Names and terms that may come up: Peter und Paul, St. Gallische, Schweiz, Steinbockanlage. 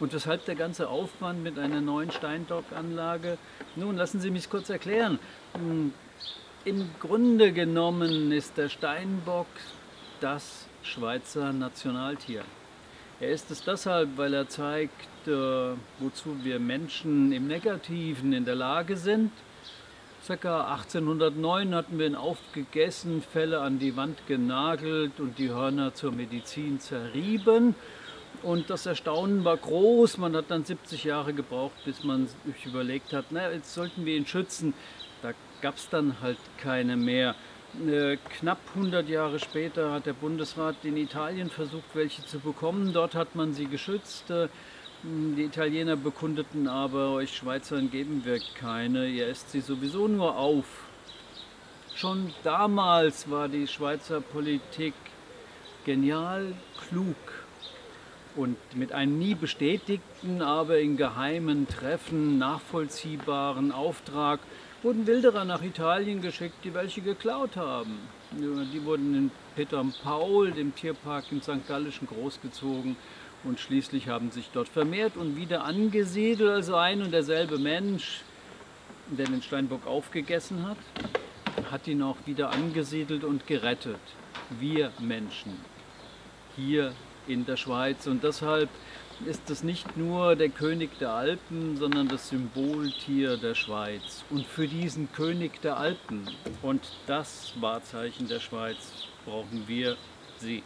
Und weshalb der ganze Aufwand mit einer neuen Steinbockanlage? Nun, lassen Sie mich kurz erklären. Im Grunde genommen ist der Steinbock das Schweizer Nationaltier. Er ist es deshalb, weil er zeigt, wozu wir Menschen im Negativen in der Lage sind. Ca. 1809 hatten wir ihn aufgegessen, Felle an die Wand genagelt und die Hörner zur Medizin zerrieben. Und das Erstaunen war groß. Man hat dann 70 Jahre gebraucht, bis man sich überlegt hat, na, jetzt sollten wir ihn schützen. Da gab es dann halt keine mehr. Knapp 100 Jahre später hat der Bundesrat in Italien versucht, welche zu bekommen. Dort hat man sie geschützt. Die Italiener bekundeten aber, euch Schweizern geben wir keine, ihr esst sie sowieso nur auf. Schon damals war die Schweizer Politik genial klug und mit einem nie bestätigten, aber in geheimen Treffen nachvollziehbaren Auftrag wurden Wilderer nach Italien geschickt, die welche geklaut haben. Die wurden in Peter und Paul, dem Tierpark im St. Gallischen, großgezogen und schließlich haben sich dort vermehrt und wieder angesiedelt. Also ein und derselbe Mensch, der den Steinbock aufgegessen hat, hat ihn auch wieder angesiedelt und gerettet. Wir Menschen hier in der Schweiz, und deshalb ist es nicht nur der König der Alpen, sondern das Symboltier der Schweiz. Und für diesen König der Alpen und das Wahrzeichen der Schweiz brauchen wir Sie.